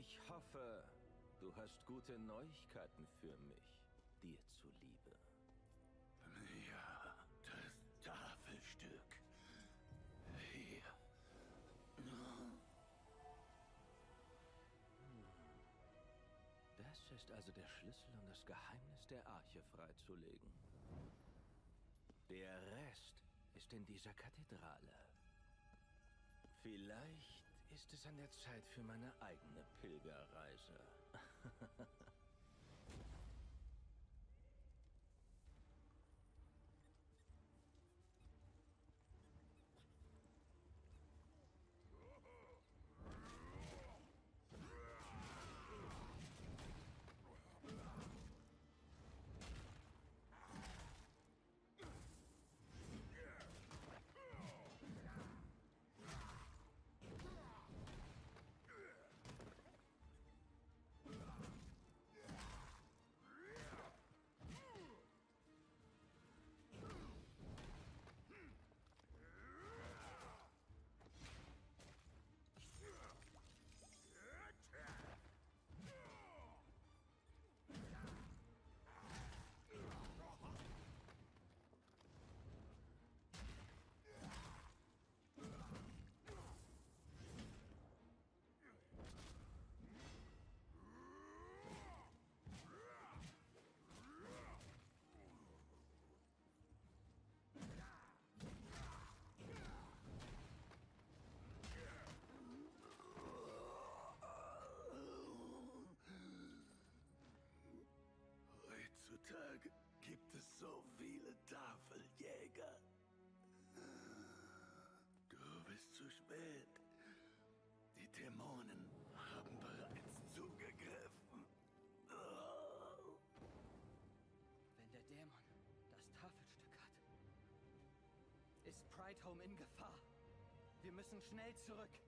Ich hoffe, du hast gute Neuigkeiten für mich, dir zuliebe. Ja, das Tafelstück. Hier. Das ist also der Schlüssel, um das Geheimnis der Arche freizulegen. Der Rest ist in dieser Kathedrale. Vielleicht ist es an der Zeit für meine eigene Pilgerreise. Heutzutage gibt es so viele Tafeljäger. Du bist zu spät. Die Dämonen haben bereits zugegriffen. Wenn der Dämon das Tafelstück hat, ist Pridehome in Gefahr. Wir müssen schnell zurück.